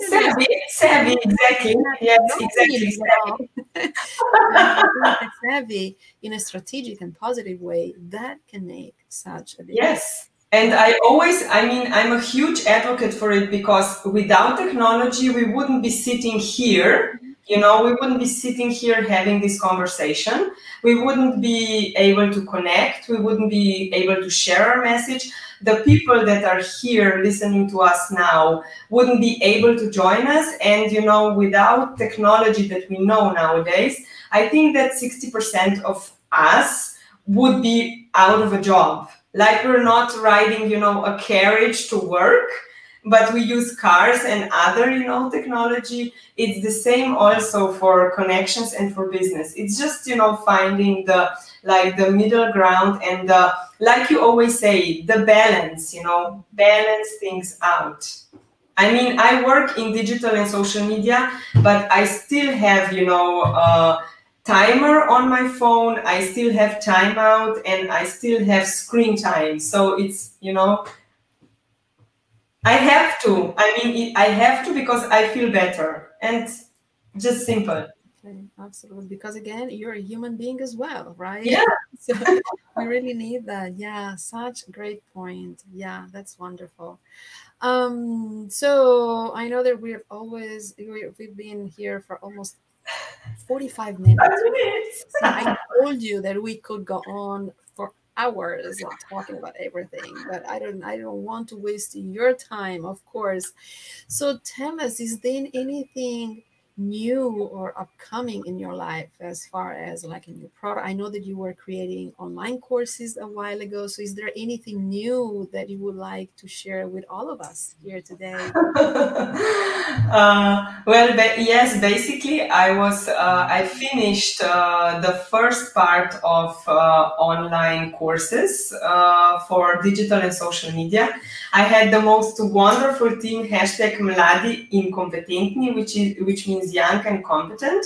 savvy, savvy, exactly. Yes, exactly. Savvy. Exactly. Savvy in a strategic and positive way, that can make such a difference. Yes. And I always, I mean, I'm a huge advocate for it, because without technology, we wouldn't be sitting here, you know, we wouldn't be sitting here having this conversation. We wouldn't be able to connect. We wouldn't be able to share our message. The people that are here listening to us now wouldn't be able to join us. And, you know, without technology that we know nowadays, I think that sixty percent of us would be out of a job. Like, we're not riding, you know, a carriage to work, but we use cars and other, you know, technology. It's the same also for connections and for business. It's just, you know, finding the, like, the middle ground and the, like you always say, the balance, you know, balance things out. I mean, I work in digital and social media, but I still have, you know, uh, timer on my phone, I still have time out, and I still have screen time. So it's, you know, I have to. I mean, I have to because I feel better, and just simple. Okay, absolutely. Because again, you're a human being as well, right? Yeah. So we really need that. Yeah, such a great point. Yeah, that's wonderful. Um, so I know that we've always, we've been here for almost forty-five minutes. So I told you that we could go on for hours not talking about everything, but I don't I don't want to waste your time, of course. So tell us, is there anything new or upcoming in your life as far as like a new product? I know that you were creating online courses a while ago. So is there anything new that you would like to share with all of us here today? uh, well, ba yes, basically I was, uh, I finished uh, the first part of uh, online courses uh, for digital and social media. I had the most wonderful team, hashtag Mladi incompetentni, which is, which means young and competent.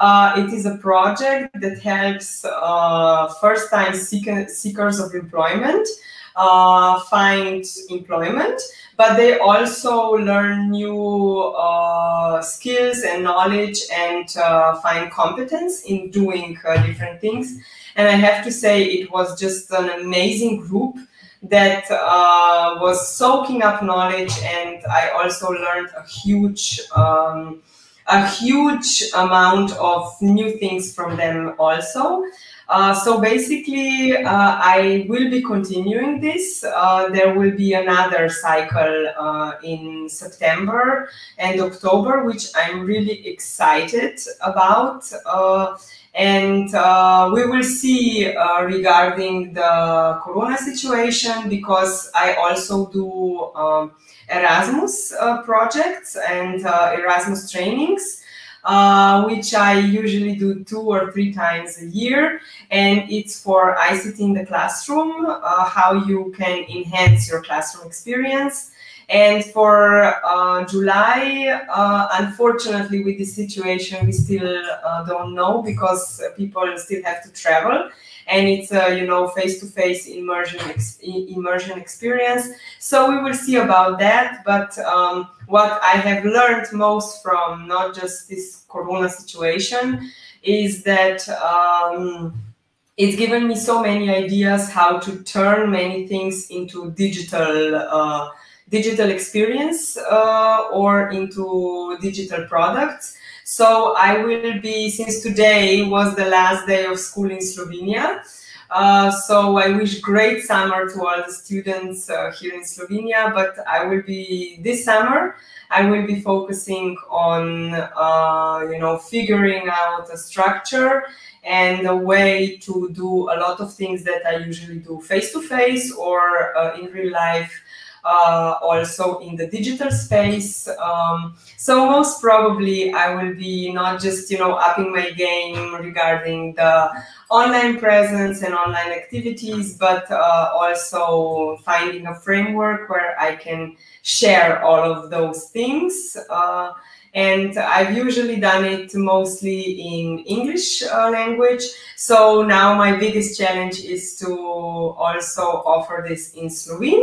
Uh, it is a project that helps uh, first-time seek- seekers of employment uh, find employment, but they also learn new uh, skills and knowledge and uh, find competence in doing uh, different things. And I have to say, it was just an amazing group that uh, was soaking up knowledge, and I also learned a huge um, a huge amount of new things from them also. Uh, so basically, uh, I will be continuing this. Uh, there will be another cycle uh, in September and October, which I'm really excited about. Uh, and uh, we will see uh, regarding the Corona situation, because I also do um, Erasmus uh, projects and uh, Erasmus trainings, uh, which I usually do two or three times a year. And it's for I C T in the classroom, uh, how you can enhance your classroom experience. And for uh, July, uh, unfortunately, with this situation, we still uh, don't know, because people still have to travel. And it's a, you know, face-to-face immersion ex immersion experience. So we will see about that. But um, what I have learned most from not just this Corona situation is that um, it's given me so many ideas how to turn many things into digital uh, digital experience uh, or into digital products. So I will be, since today was the last day of school in Slovenia, uh, so I wish great summer to all the students uh, here in Slovenia, but I will be, this summer, I will be focusing on, uh, you know, figuring out a structure and a way to do a lot of things that I usually do face-to-face or uh, in real life. Uh, also in the digital space. Um, so most probably I will be not just, you know, upping my game regarding the online presence and online activities, but uh, also finding a framework where I can share all of those things. Uh, and I've usually done it mostly in English uh, language. So now my biggest challenge is to also offer this in Slovene.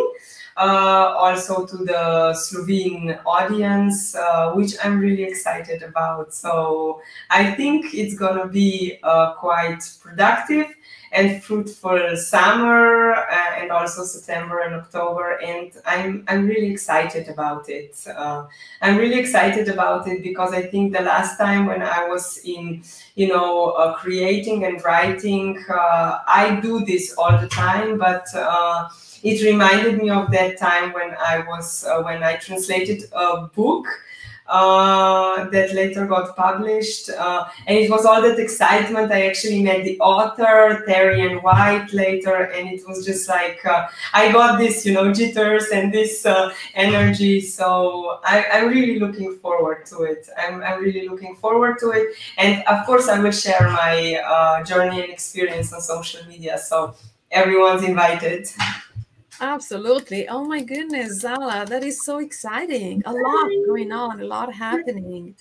Uh, also to the Slovene audience, uh, which I'm really excited about. So I think it's going to be uh, quite productive and fruitful summer, uh, and also September and October. And I'm, I'm really excited about it. Uh, I'm really excited about it because I think the last time when I was in, you know, uh, creating and writing, uh, I do this all the time, but uh, it reminded me of that time when I was uh, when I translated a book uh, that later got published, uh, and it was all that excitement. I actually met the author, Terry and White, later, and it was just like uh, I got this, you know, jitters and this uh, energy. So I, I'm really looking forward to it. I'm, I'm really looking forward to it, and of course, I will share my uh, journey and experience on social media. So everyone's invited. Absolutely. Oh my goodness, Zala, that is so exciting. A lot going on, a lot happening.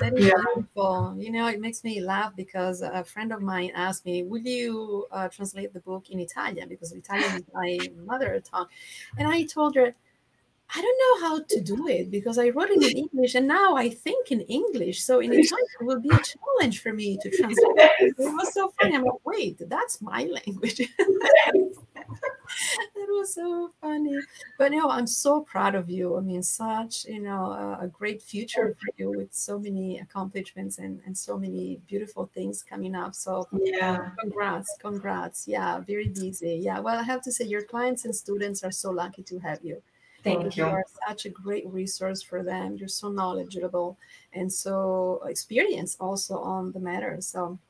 That is yeah. wonderful. You know, it makes me laugh because a friend of mine asked me, would you uh, translate the book in Italian? Because Italian is my mother tongue. And I told her, I don't know how to do it because I wrote it in English and now I think in English. So in Italian it will be a challenge for me to translate. It was so funny. I'm like, wait, that's my language. That was so funny. But no, I'm so proud of you. I mean, such, you know, a, a great future for you with so many accomplishments and, and so many beautiful things coming up. So yeah, congrats, congrats. Yeah, very busy. Yeah, well, I have to say your clients and students are so lucky to have you. Thank you. You are such a great resource for them. You're so knowledgeable and so experienced also on the matter. So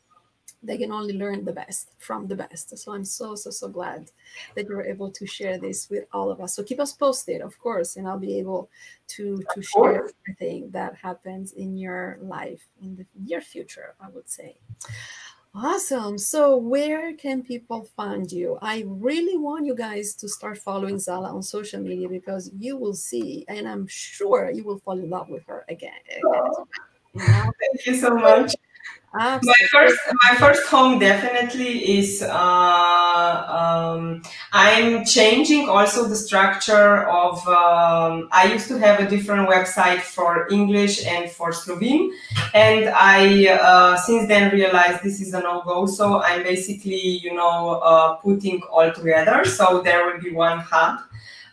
they can only learn the best from the best. So I'm so, so, so glad that you're able to share this with all of us. So keep us posted, of course, and I'll be able to, to share everything that happens in your life in the near future, I would say. Awesome. So where can people find you? I really want you guys to start following Zala on social media because you will see, and I'm sure you will fall in love with her again. Oh, you know? Thank you so much. Absolutely. My first, my first home definitely is, uh, um, I'm changing also the structure of, um, I used to have a different website for English and for Slovene. And I, uh, since then realized this is a no-go. So I'm basically, you know, uh, putting all together. So there will be one hub.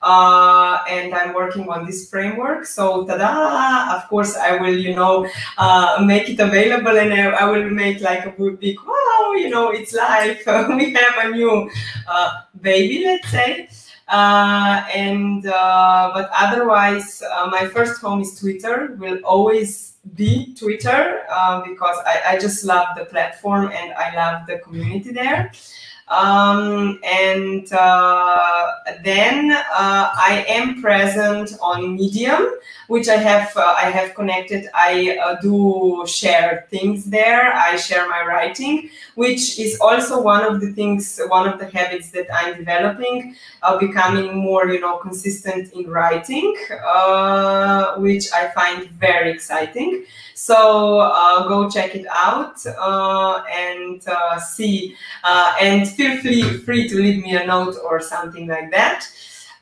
Uh, and I'm working on this framework. So, ta-da! Of course, I will, you know, uh, make it available, and I, I will make like a big, wow, you know, it's life. We have a new uh, baby, let's say. Uh, and uh, but otherwise, uh, my first home is Twitter. Will always be Twitter uh, because I, I just love the platform and I love the community there. Um, and uh, then uh, I am present on Medium, which I have uh, I have connected. I uh, do share things there. I share my writing, which is also one of the things, one of the habits that I'm developing, uh, becoming more, you know, consistent in writing, uh, which I find very exciting. So uh, go check it out uh, and uh, see uh, and. Feel free, free to leave me a note or something like that.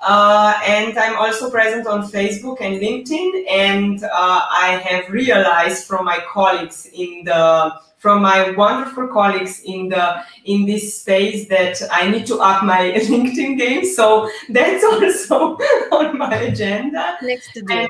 Uh, and I'm also present on Facebook and LinkedIn. And uh, I have realized from my colleagues in the, from my wonderful colleagues in the in this space that I need to up my LinkedIn game. So that's also on my agenda. Next to do. And,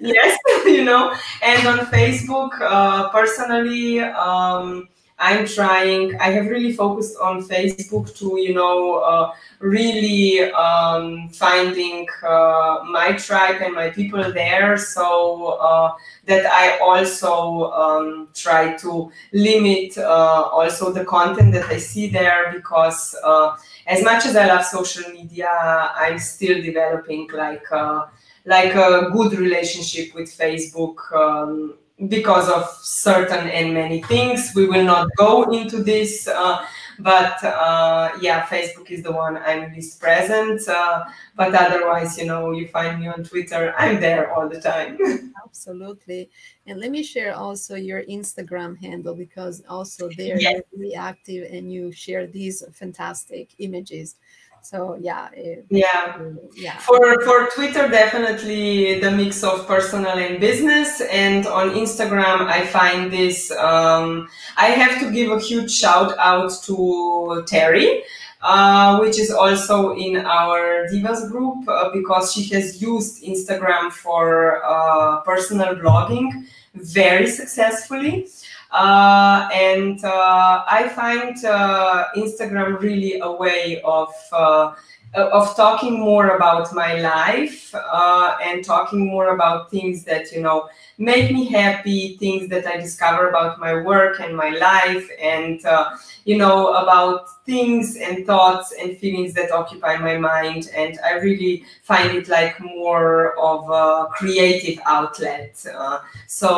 yes, you know. And on Facebook, uh, personally. Um, I'm trying, I have really focused on Facebook to, you know, uh, really um, finding uh, my tribe and my people there, so uh, that I also um, try to limit uh, also the content that I see there, because uh, as much as I love social media, I'm still developing like a, like a good relationship with Facebook. Um, because of certain and many things. We will not go into this, uh, but uh, yeah, Facebook is the one I'm least present. Uh, but otherwise, you know, you find me on Twitter. I'm there all the time. Absolutely. And let me share also your Instagram handle, because also there yes. you're really active and you share these fantastic images. So yeah, it, yeah, yeah. For for Twitter, definitely the mix of personal and business, and on Instagram, I find this. Um, I have to give a huge shout out to Terry, uh, which is also in our Divas group uh, because she has used Instagram for uh, personal blogging very successfully. Uh, and uh, I find uh, Instagram really a way of uh, of talking more about my life uh, and talking more about things that, you know, make me happy, things that I discover about my work and my life, and, uh, you know, about things and thoughts and feelings that occupy my mind. And I really find it like more of a creative outlet. Uh, so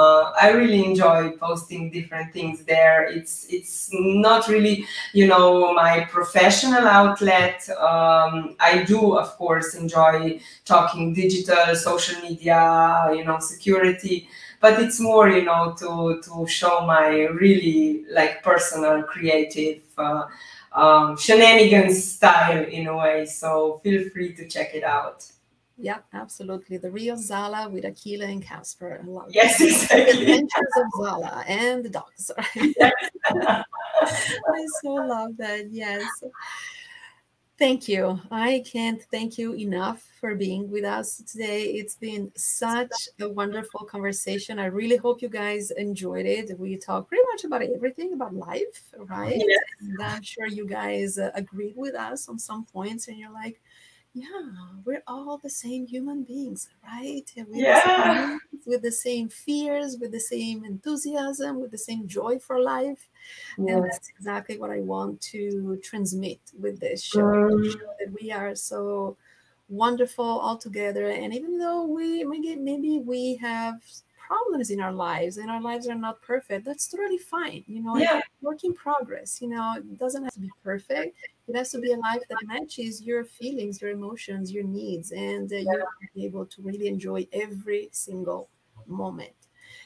uh, I really enjoy posting different things there. It's, it's not really, you know, my professional outlet. Um, I do, of course, enjoy talking digital, social media, you know, security, but it's more, you know, to, to show my really like personal, creative uh, um, shenanigans style in a way. So feel free to check it out. Yeah, absolutely. The real Zala with Akela and Casper. I love yes, it. Exactly. Adventures of Zala and the dogs. Yes. I so love that. Yes. Thank you. I can't thank you enough for being with us today. It's been such a wonderful conversation. I really hope you guys enjoyed it. We talked pretty much about everything, about life, right? Yes. And I'm sure you guys uh, agreed with us on some points, and you're like, yeah, we're all the same human beings, right? We're yeah. the same, with the same fears, with the same enthusiasm, with the same joy for life. Yeah. And that's exactly what I want to transmit with this show, um, show that we are so wonderful all together. And even though we maybe, maybe we have problems in our lives and our lives are not perfect, that's totally fine. You know, yeah. It's a work in progress. You know, it doesn't have to be perfect. It has to be a life that matches your feelings, your emotions, your needs, and uh, yeah. you'll be able to really enjoy every single moment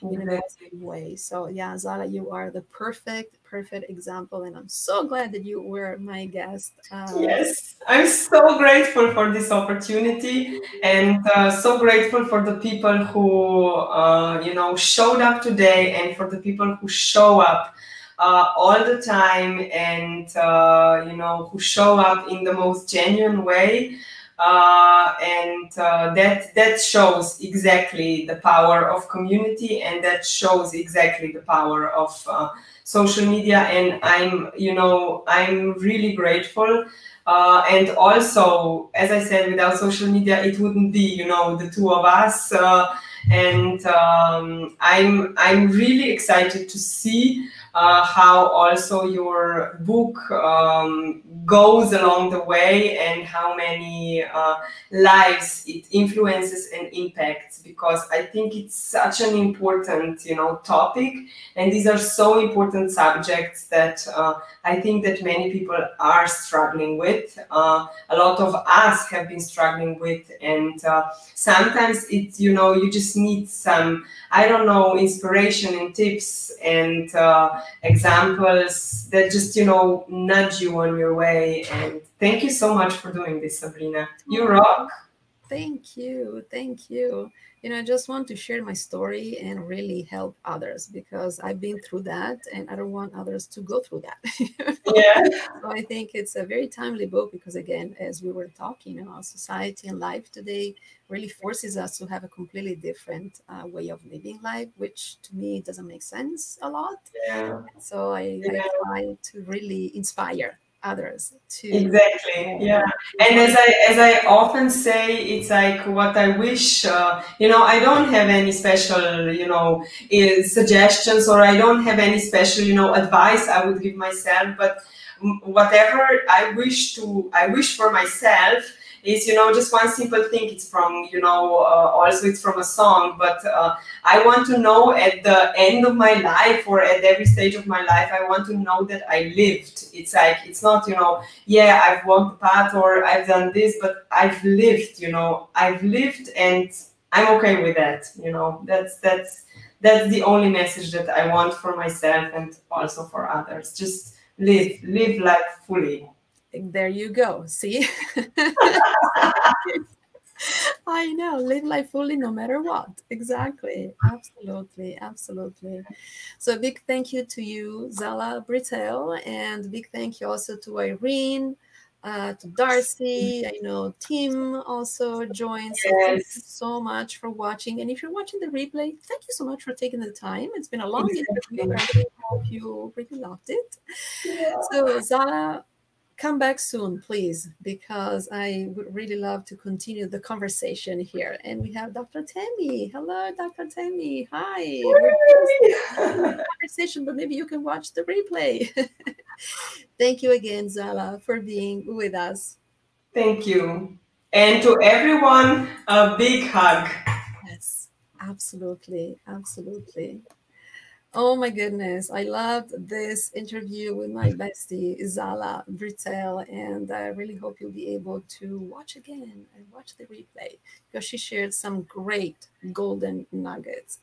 exactly. in a positive way. So yeah, Zala, you are the perfect, perfect example. And I'm so glad that you were my guest. Uh, yes, I'm so grateful for this opportunity, and uh, so grateful for the people who, uh, you know, showed up today, and for the people who show up Uh, all the time, and uh, you know, who show up in the most genuine way, uh, and uh, that that shows exactly the power of community, and that shows exactly the power of uh, social media. And I'm, you know, I'm really grateful. Uh, and also, as I said, without social media, it wouldn't be, you know, the two of us. Uh, and um, I'm I'm really excited to see Uh, how also your book um, goes along the way, and how many uh, lives it influences and impacts, because I think it's such an important, you know, topic, and these are so important subjects that uh, I think that many people are struggling with. Uh, a lot of us have been struggling with, and uh, sometimes it, you know, you just need some, I don't know, inspiration and tips and uh, examples that just, you know, nudge you on your way. And thank you so much for doing this, Sabrina. You rock. Thank you. Thank you. You know, I just want to share my story and really help others, because I've been through that and I don't want others to go through that. Yeah. So I think it's a very timely book, because again, as we were talking, our society and life today really forces us to have a completely different uh, way of living life, which to me doesn't make sense a lot. Yeah. So I, yeah. I try to really inspire others too. Exactly. Yeah. And as I as I often say, it's like what I wish. Uh, you know, I don't have any special, you know, uh, suggestions, or I don't have any special, you know, advice I would give myself. But whatever I wish to, I wish for myself is, you know, just one simple thing. It's from, you know, uh, also it's from a song, but uh, I want to know at the end of my life, or at every stage of my life, I want to know that I lived. It's like, it's not, you know, yeah, I've walked the path, or I've done this, but I've lived, you know, I've lived, and I'm okay with that. You know, that's, that's, that's the only message that I want for myself, and also for others. Just live, live life fully. There you go. See? I know. Live life fully no matter what. Exactly. Absolutely. Absolutely. So a big thank you to you, Zala Bricelj, and big thank you also to Irene, uh, to Darcy. I know Tim also joins. So yes. Thank you so much for watching. And if you're watching the replay, thank you so much for taking the time. It's been a long interview. I hope you really loved it. Yeah. So Zala, come back soon, please, because I would really love to continue the conversation here. And we have Doctor Tammy. Hello, Doctor Tammy. Hi. Conversation, but maybe you can watch the replay. Thank you again, Zala, for being with us. Thank you. And to everyone, a big hug. Yes, absolutely. Absolutely. Oh my goodness, I loved this interview with my bestie, Zala Bricelj, and I really hope you'll be able to watch again and watch the replay, because she shared some great golden nuggets.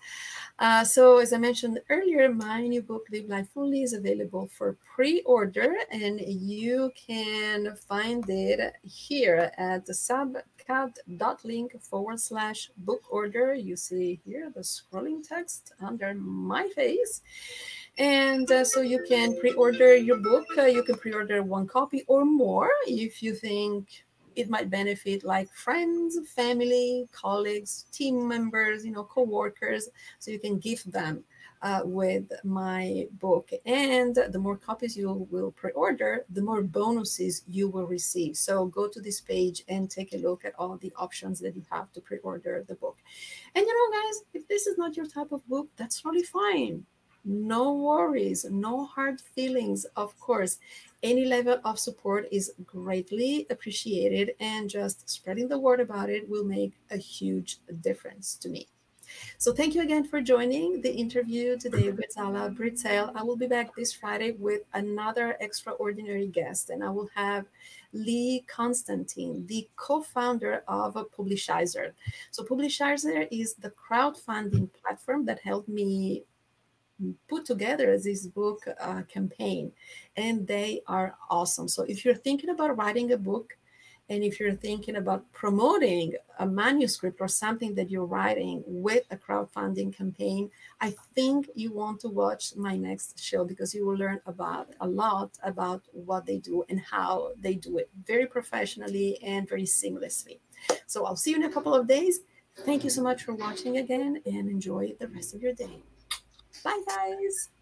Uh, so as I mentioned earlier, my new book, Live Life Fully, is available for pre-order, and you can find it here at the sub cat.link forward slash book order. You see here the scrolling text under my face. And uh, so you can pre-order your book. Uh, you can pre-order one copy or more if you think it might benefit like friends, family, colleagues, team members, you know, co-workers. So you can gift them uh, with my book. And the more copies you will pre-order, the more bonuses you will receive. So go to this page and take a look at all the options that you have to pre-order the book. And you know, guys, if this is not your type of book, that's really fine. No worries, no hard feelings, of course. Any level of support is greatly appreciated, and just spreading the word about it will make a huge difference to me. So thank you again for joining the interview today with Zala Bricelj. I will be back this Friday with another extraordinary guest, and I will have Lee Constantine, the co-founder of Publishizer. So Publishizer is the crowdfunding platform that helped me put together this book uh, campaign, and they are awesome. So if you're thinking about writing a book, and if you're thinking about promoting a manuscript or something that you're writing with a crowdfunding campaign, I think you want to watch my next show, because you will learn about a lot about what they do and how they do it very professionally and very seamlessly. So I'll see you in a couple of days. Thank you so much for watching again, and enjoy the rest of your day. Bye, guys.